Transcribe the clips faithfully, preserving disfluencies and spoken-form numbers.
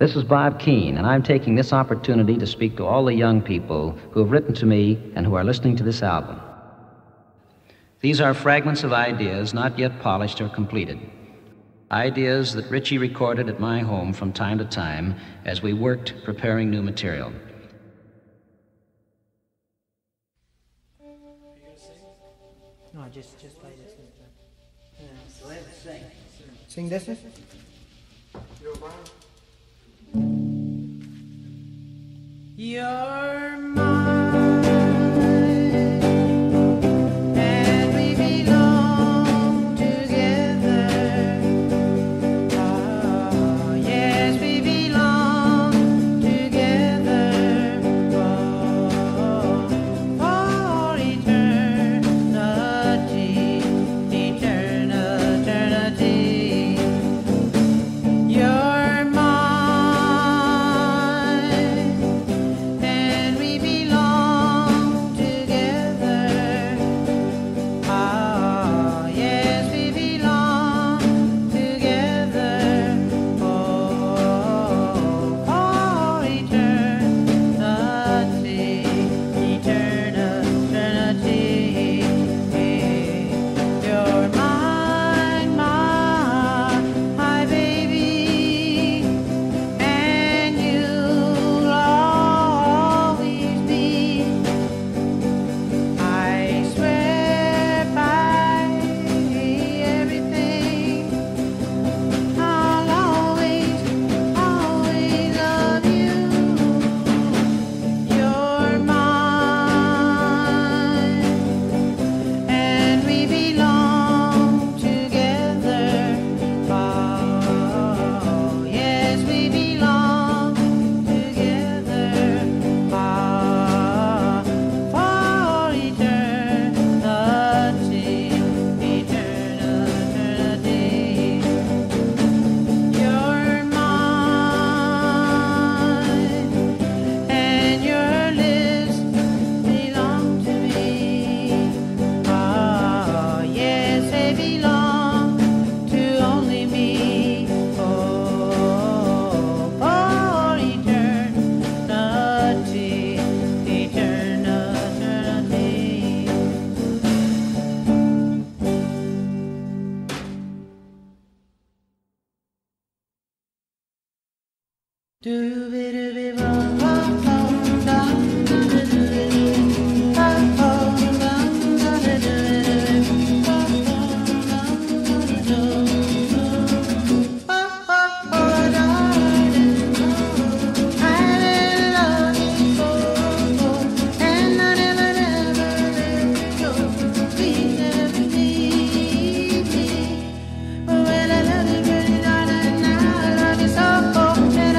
This is Bob Keane, and I'm taking this opportunity to speak to all the young people who have written to me and who are listening to this album. These are fragments of ideas not yet polished or completed. Ideas that Ritchie recorded at my home from time to time as we worked preparing new material. No, just, just play this. Yeah. So let's sing. Sing this one? You're mine. You're mine, and we belong together. Oh, yes, we belong together. Oh, for eternity, eternal eternity. You're do be do be bum bum bum bum do be do be bum bum bum do be do be bum bum bum do do. And I never never let go. Please never leave me. When I love you, really not I love you so much. And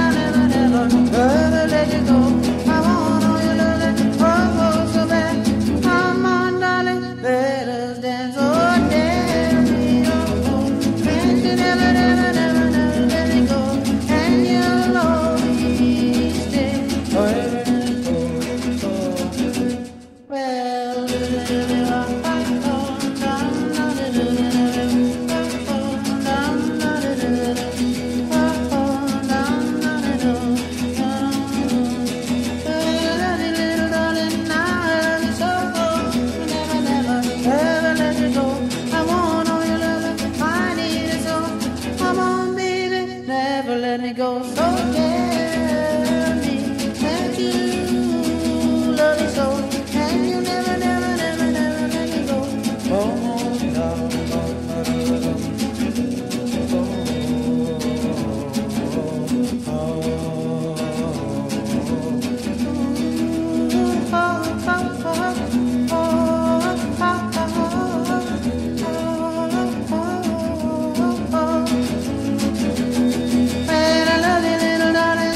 I love you, little darling.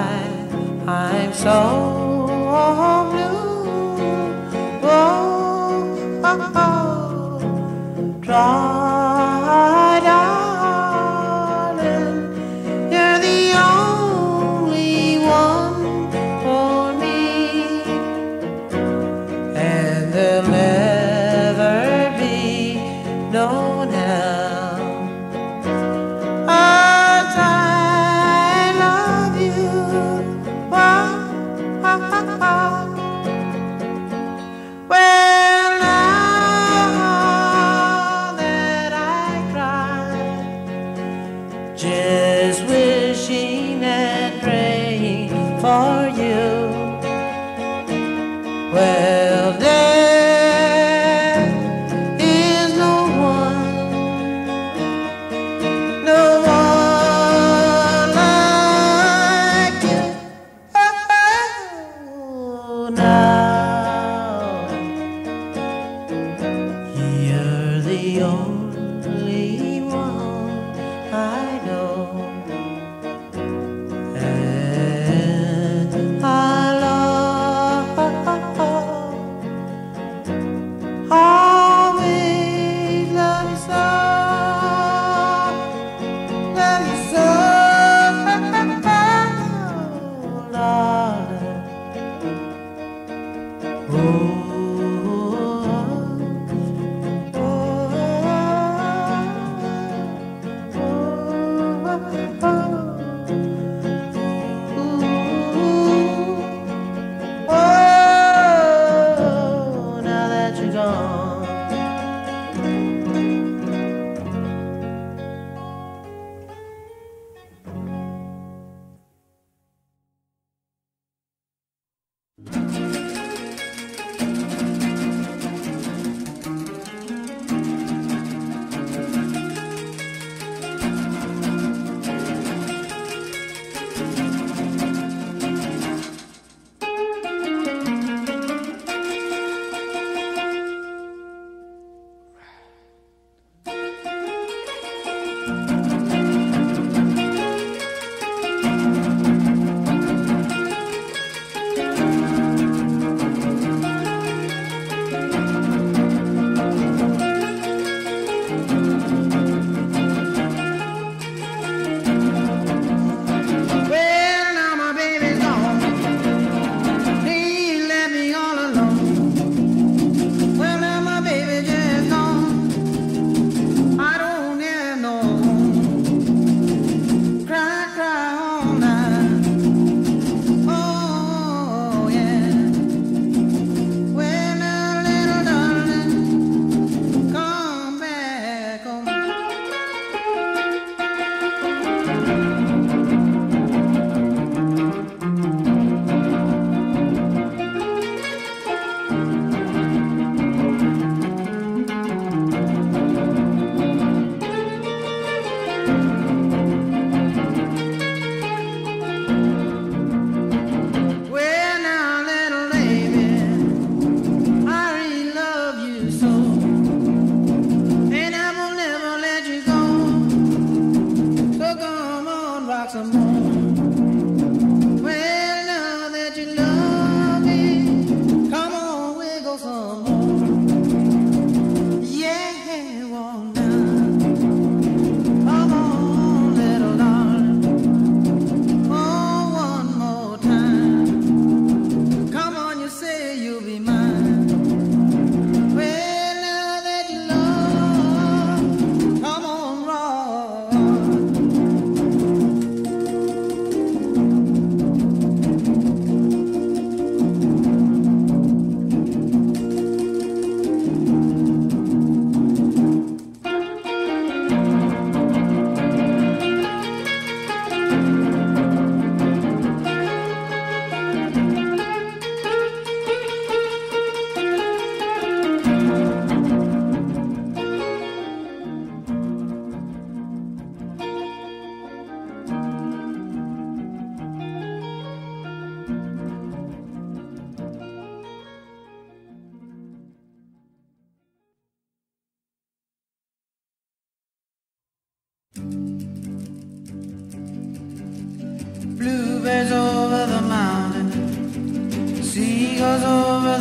why I'm so blue. Oh, oh, oh. Draw, darling, you're the only one for me, and there'll never be no now. Well, now that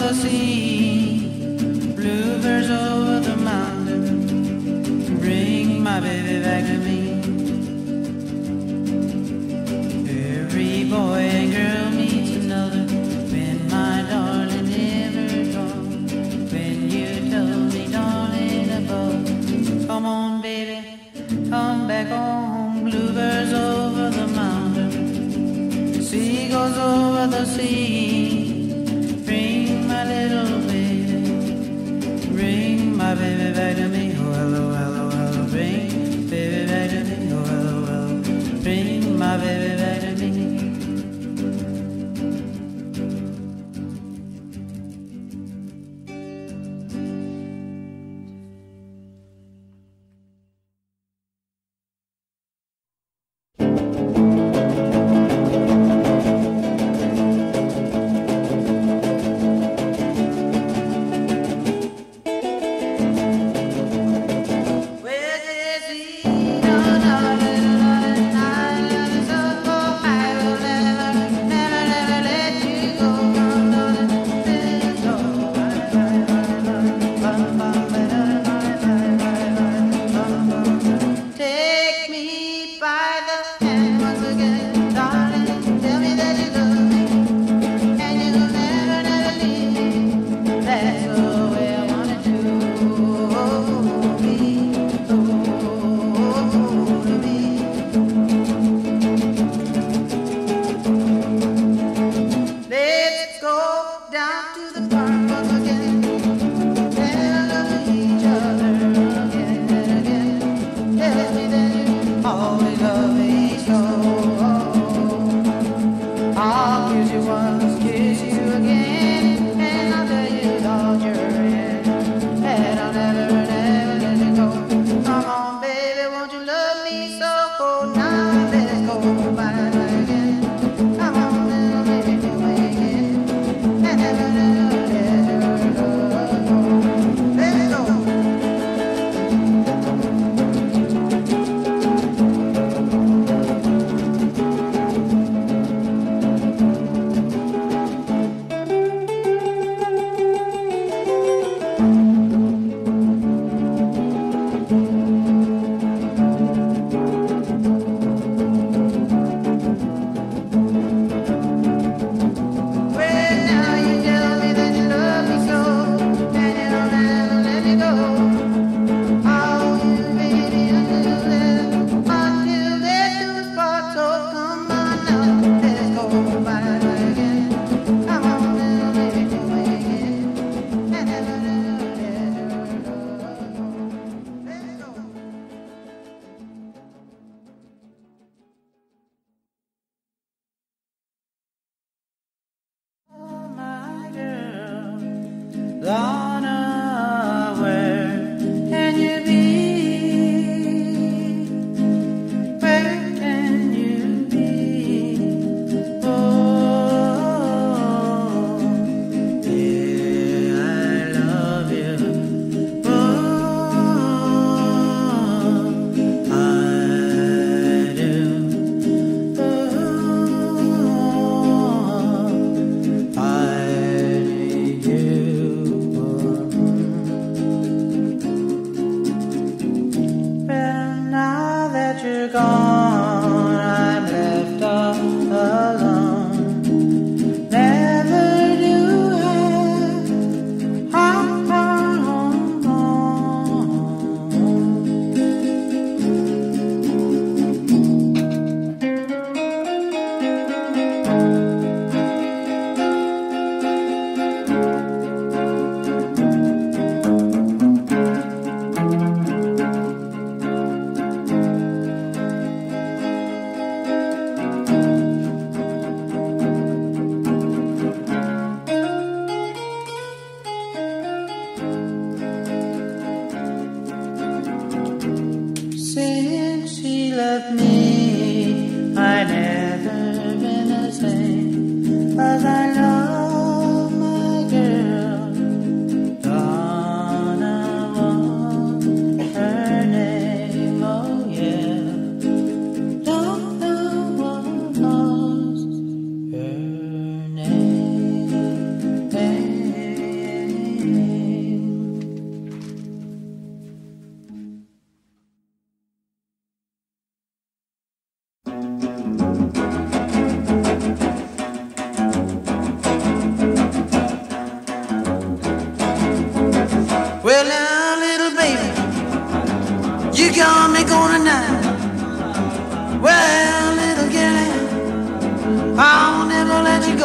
the sea, bluebirds over the mountain, bring my baby back to me. Every boy and girl meets another, when my darling never gone, when you told me darling above, come on baby, come back home, bluebirds over the mountain, seagulls over the sea. My baby back to me, oh hello, hello, hello, bring baby back to me, oh hello, hello, bring my baby back to me.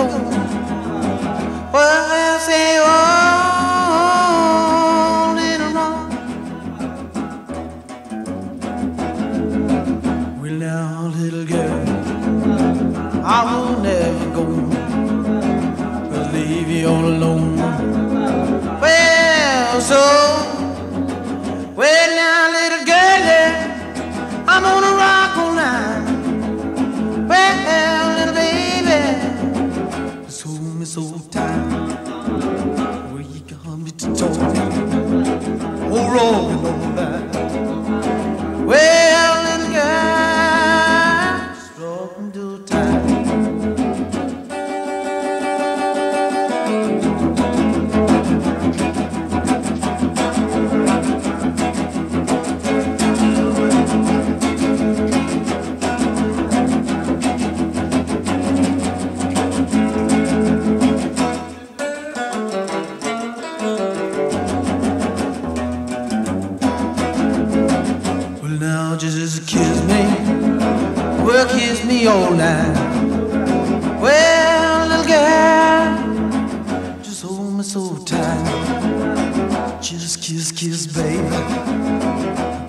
road. Well, I say all in a row. Well, now, little girl, I will never go but leave you all alone. Well, so, well, now, little girl, I'm on a rock all night. Well, little baby, just hold me so tight. Well, you got me to talk, oh, rolling all night. Well, little girl, just drop me to tight. All night. Well, little girl, just hold me so tight. Just kiss, kiss, baby,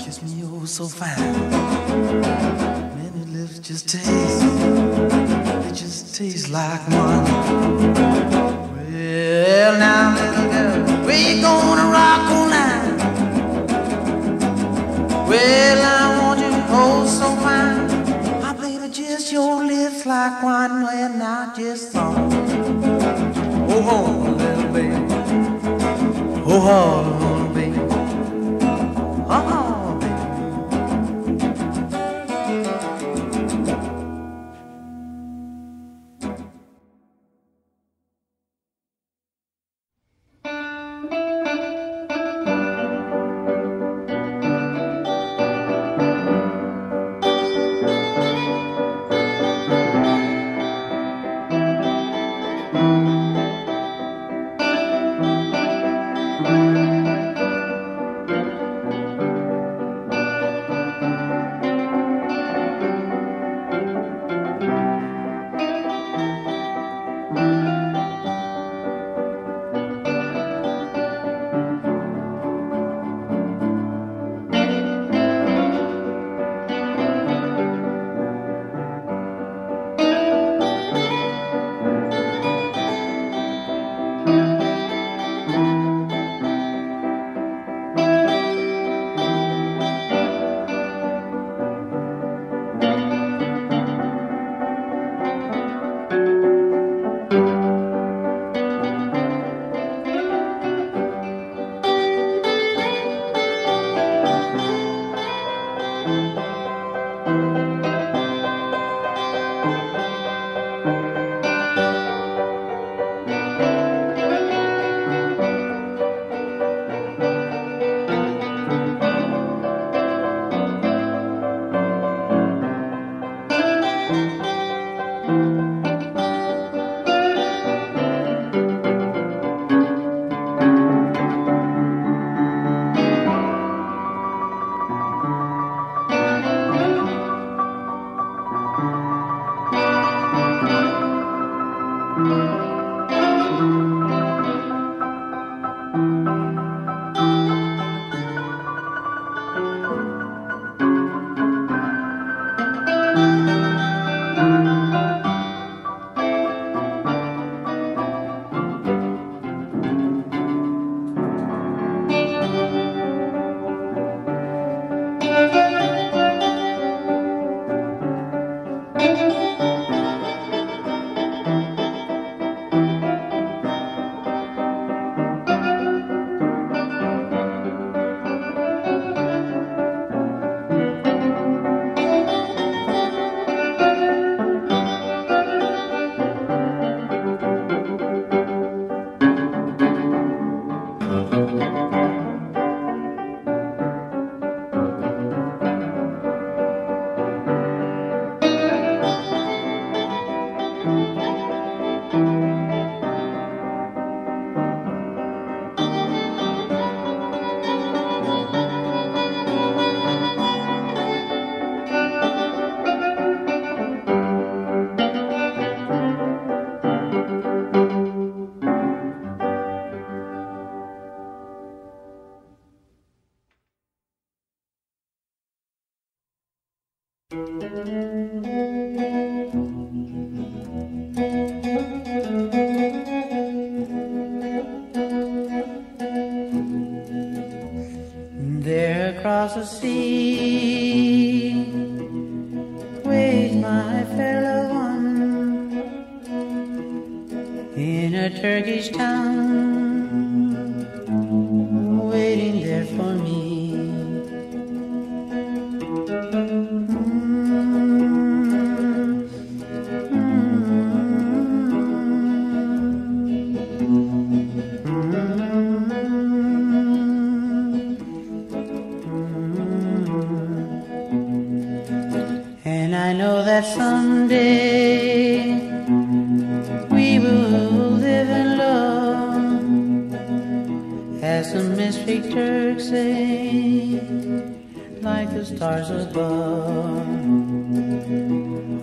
kiss me oh so fine. Many lips just taste, they just taste like one. Well, now, little girl, where you gonna rock all night? Well, I want you oh so fine. Just your lips like wine when I just song. Oh, oh, little baby. Oh, oh, baby. Oh, to sea with my fellow one in a Turkish town, waiting there for me. That someday we will live in love, as the mystic Turks say, like the stars above.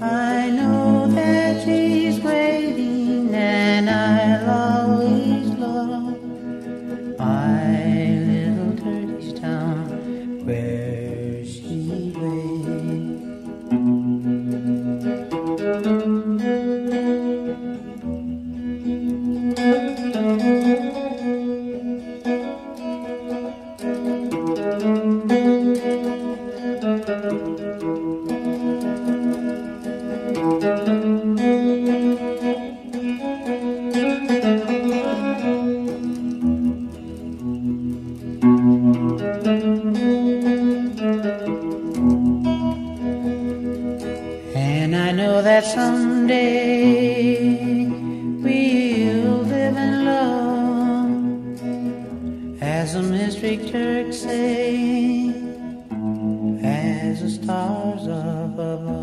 I know that she's waiting, and I'll always love my little Turkish town where she waits. And I know that someday we'll live in love, as the mystic Turks say, as the stars up above.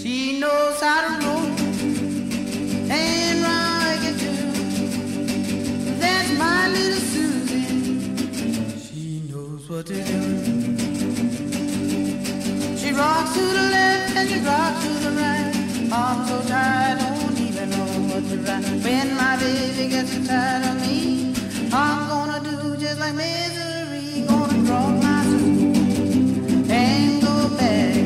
She knows how to roll and rock it too. That's my little Susan. She knows what to do. She rocks to the left and she rocks to the right. I'm so tired, I don't even know what to write. When my baby gets so tired of me, I'm gonna do just like misery. Gonna draw my Susan and go back.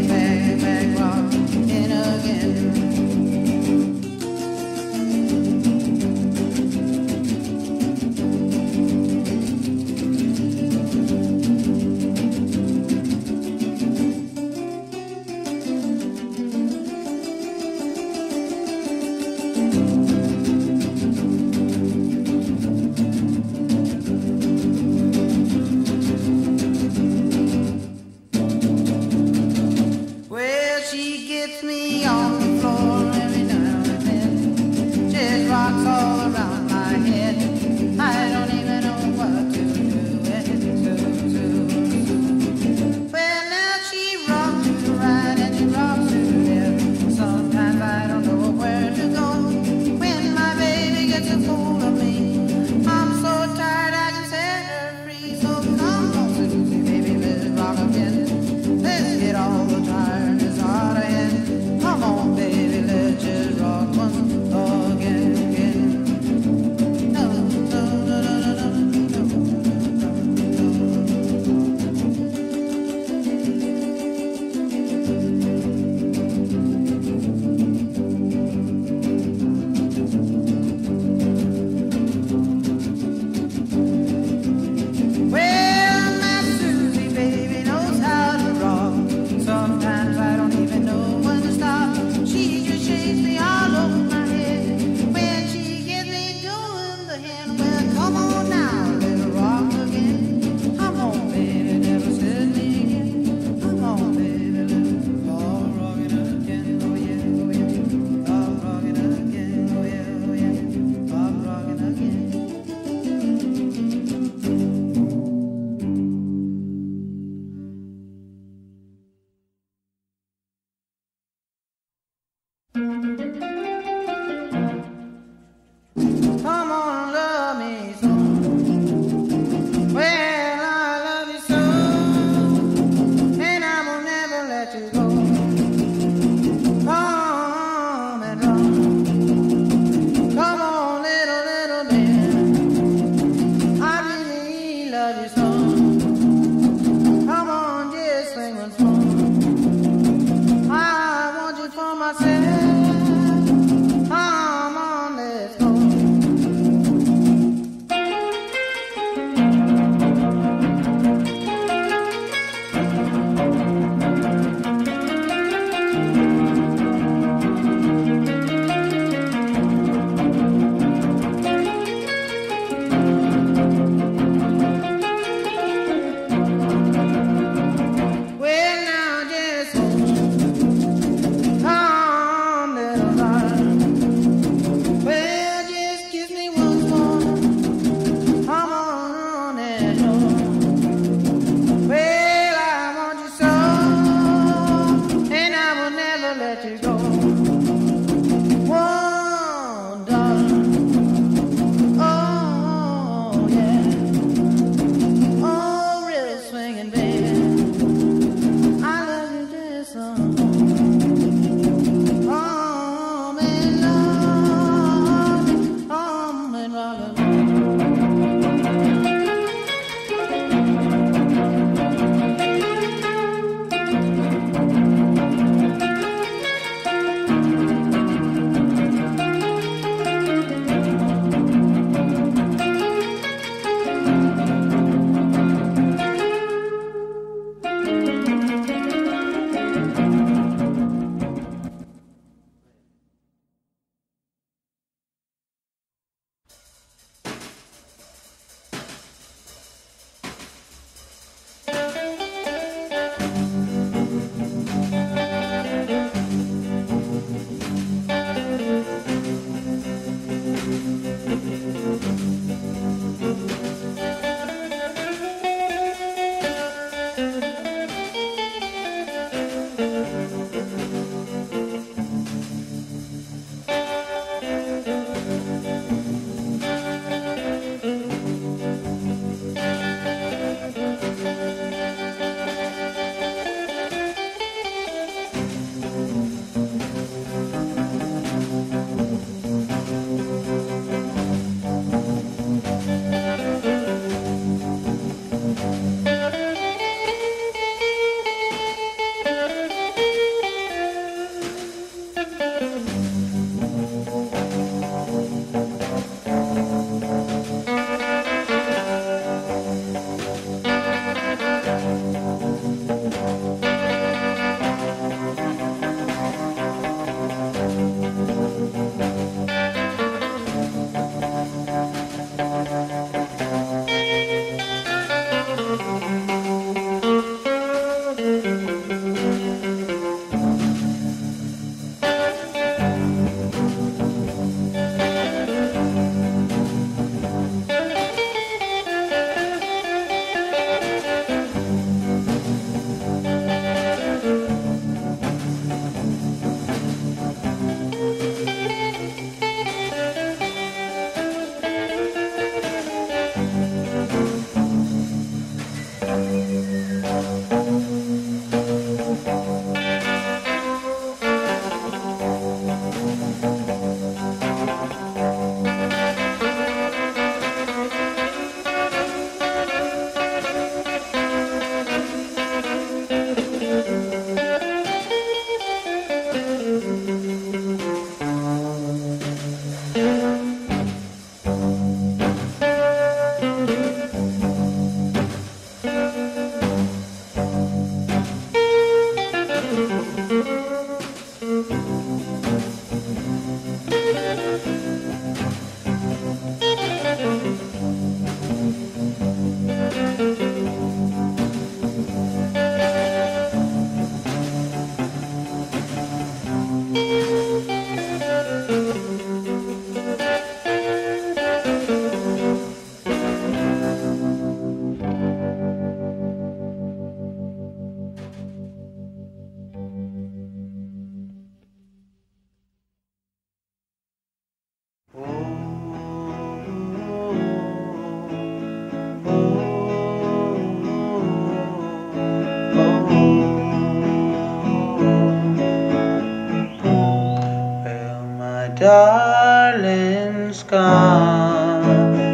Darling's gone,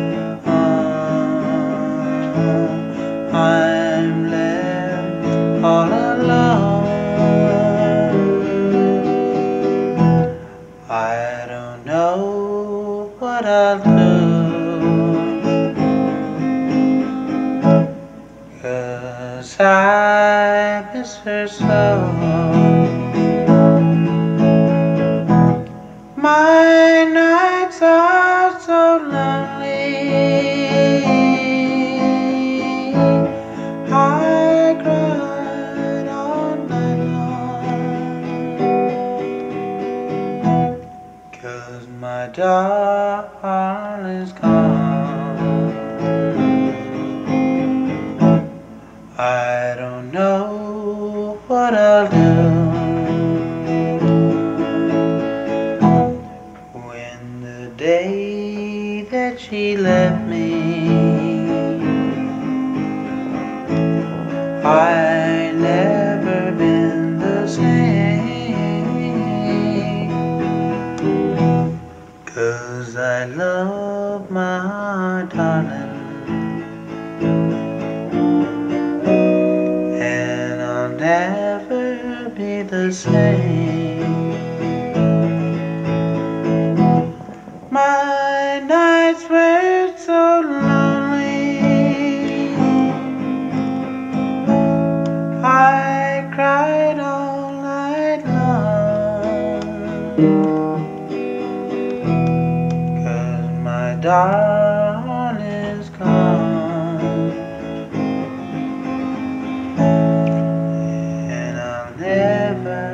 I'm left all alone. I don't know what I've done, 'cause I miss her so. My nights are so lonely, I cried all night long, 'cause my darling's gone. I don't know what I'll do. She left me, I never been the same, 'cause I love my darling, and I'll never be the same. My nights were so lonely, I cried all night long, 'cause my darling's gone, and I'll never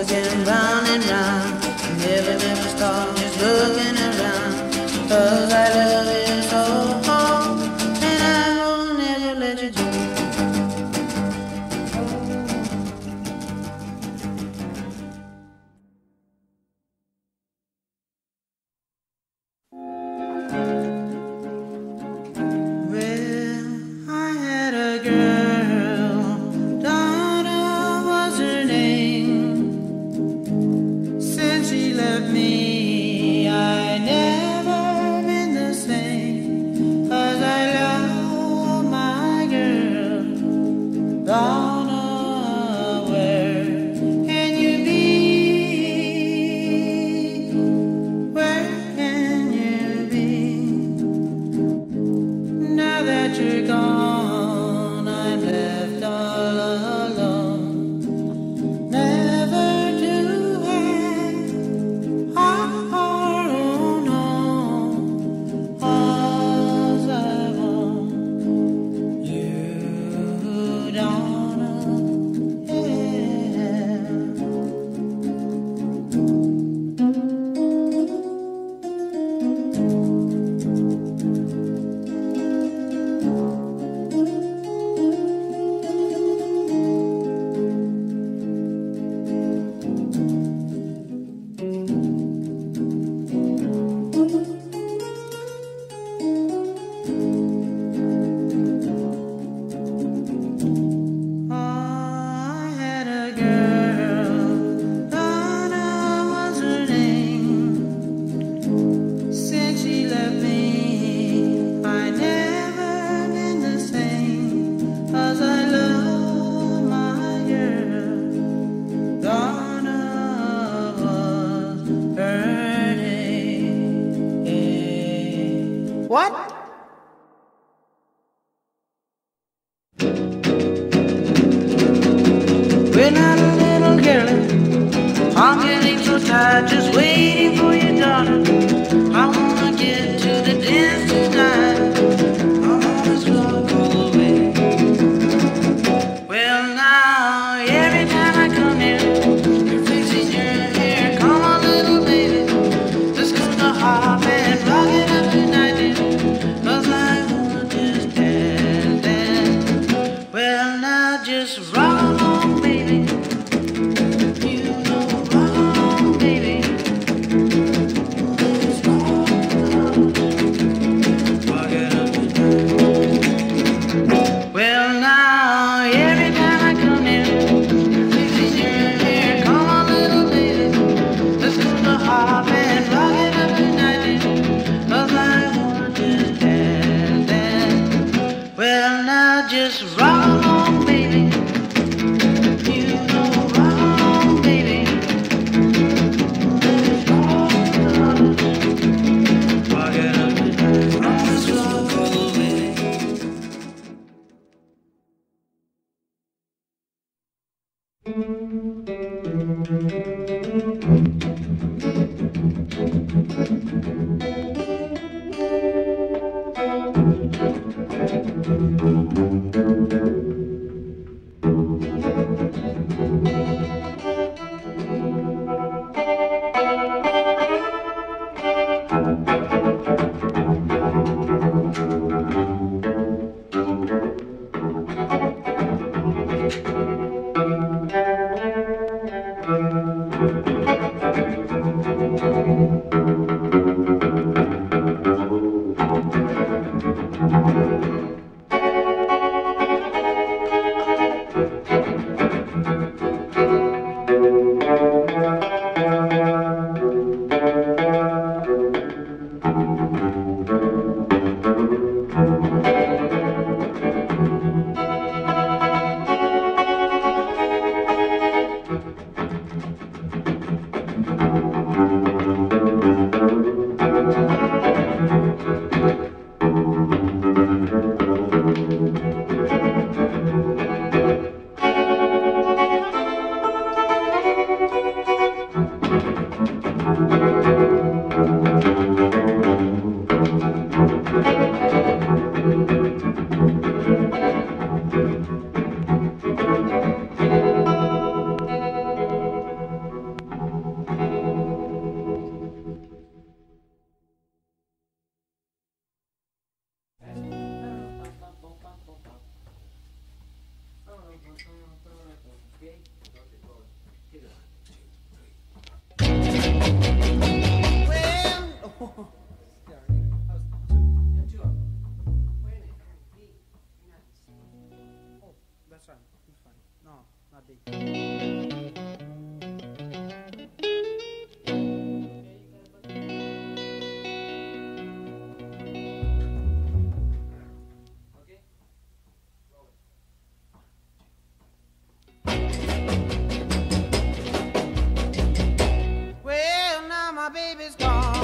again, round and round. Never, never stop, just looking around. Cause I love you so, and I will never let you go. my baby's gone.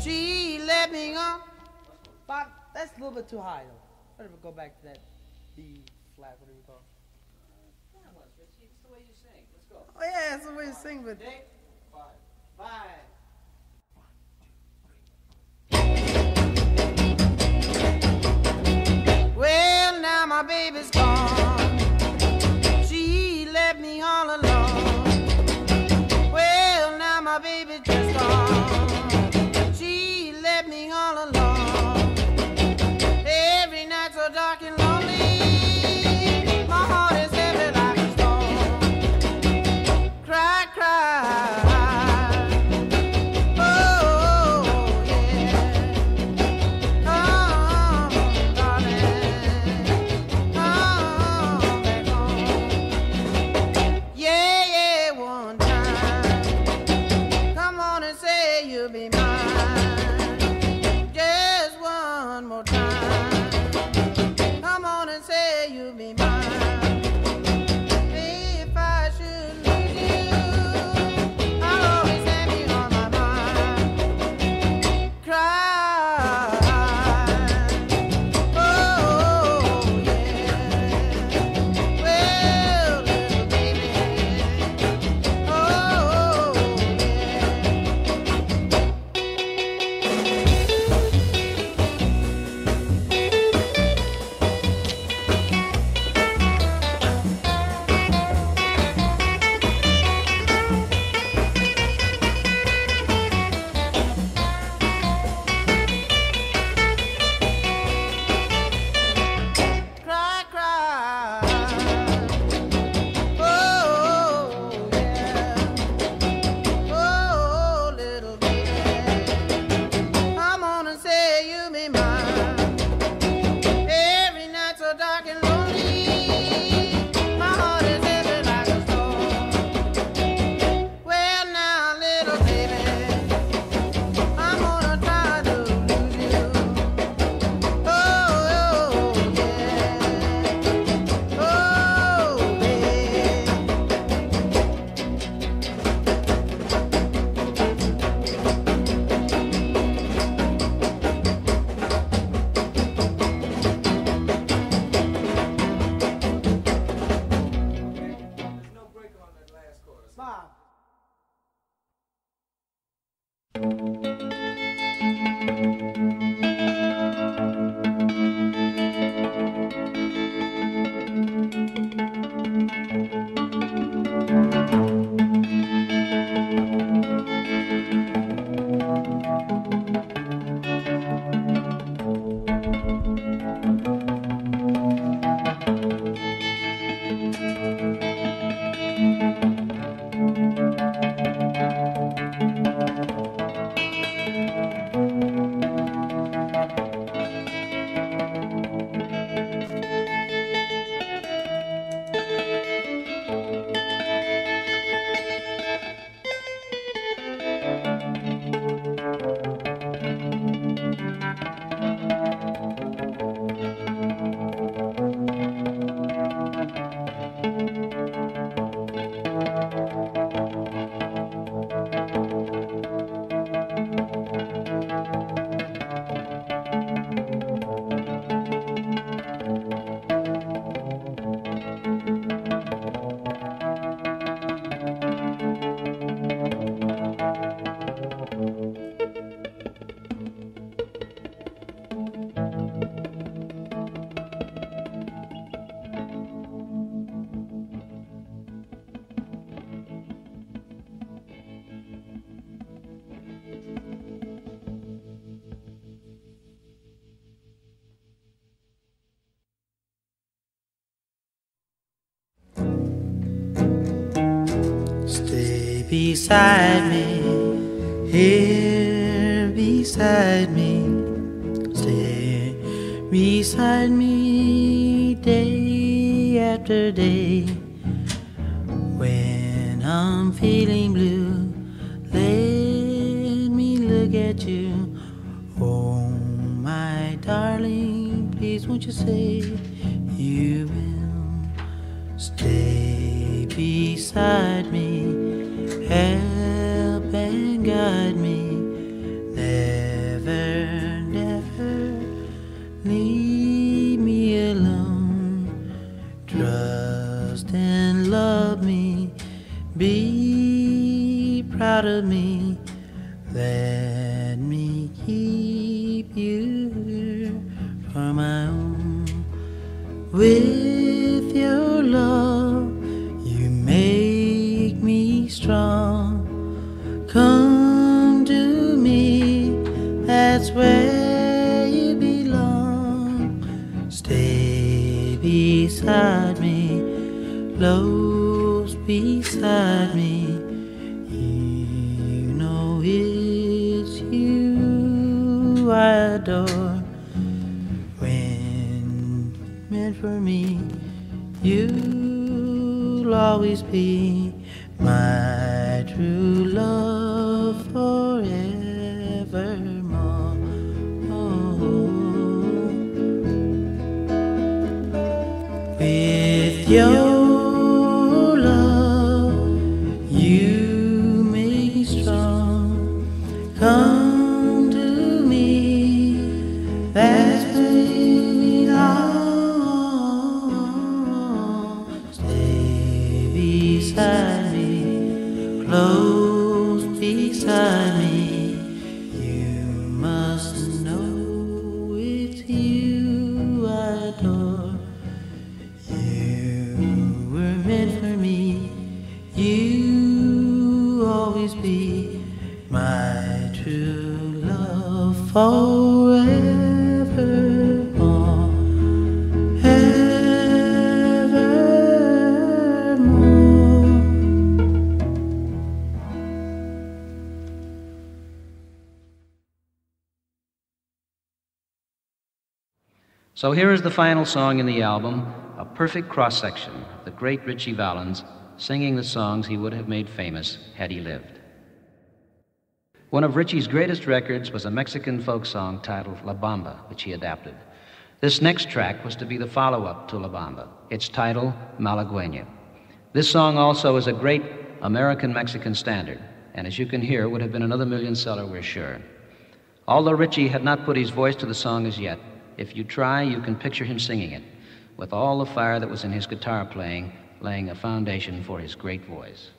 She let me go. Bob, that's a little bit too high, though. Whatever, go back to that B flat, whatever you call it. That was, Richie. It's the way you sing. Let's go. Oh, yeah, it's the way you sing, but. Eight, five, five. Well, now my baby's gone. She left me all alone. Well, now my baby's just gone. She left me all alone. Every night so dark and lonely, my heart is heavy like a stone. Cry, cry. Beside me, here beside me, stay beside me day after day. When I'm feeling blue, let me look at you. Oh, my darling, please won't you say you will stay beside me. Help and guide me, never, never leave me alone. Trust and love me, be proud of me, let me keep you for my own. With your love, you make me strong. Come to me, that's where you belong. Stay beside me, close beside me. You know it's you I adore. When meant for me, you'll always be my true love. With your love, you make me strong. Come to me, that's where you belong. Stay beside me, close beside me. You must know it's you I adore. Be my true love forevermore, evermore. So here is the final song in the album, a perfect cross-section of the great Ritchie Valens singing the songs he would have made famous had he lived. One of Ritchie's greatest records was a Mexican folk song titled La Bamba, which he adapted. This next track was to be the follow-up to La Bamba, its title, Malagueña. This song also is a great American-Mexican standard, and as you can hear, would have been another million seller, we're sure. Although Ritchie had not put his voice to the song as yet, if you try, you can picture him singing it, with all the fire that was in his guitar playing, laying a foundation for his great voice.